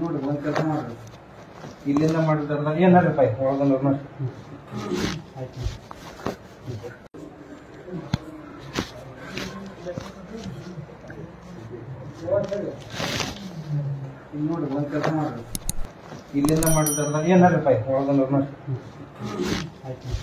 ನೋಡಿ ಒಂದು ಕೆಲಸ ಮಾಡ್ರಿ ಇಲ್ಲಿಂದ ಮಾಡಿದ್ರಲ್ಲ ಏನಾರ ಪೈ ಹೊರಗಂದ್ರ ನೋಡಿ ಆಯ್ತು ನೋಡಿ ಒಂದು ಕೆಲಸ ಮಾಡ್ರಿ ಇಲ್ಲಿಂದ ಮಾಡಿದ್ರಲ್ಲ ಏನಾರ ಪೈ ಹೊರಗಂದ್ರ ನೋಡಿ ಆಯ್ತು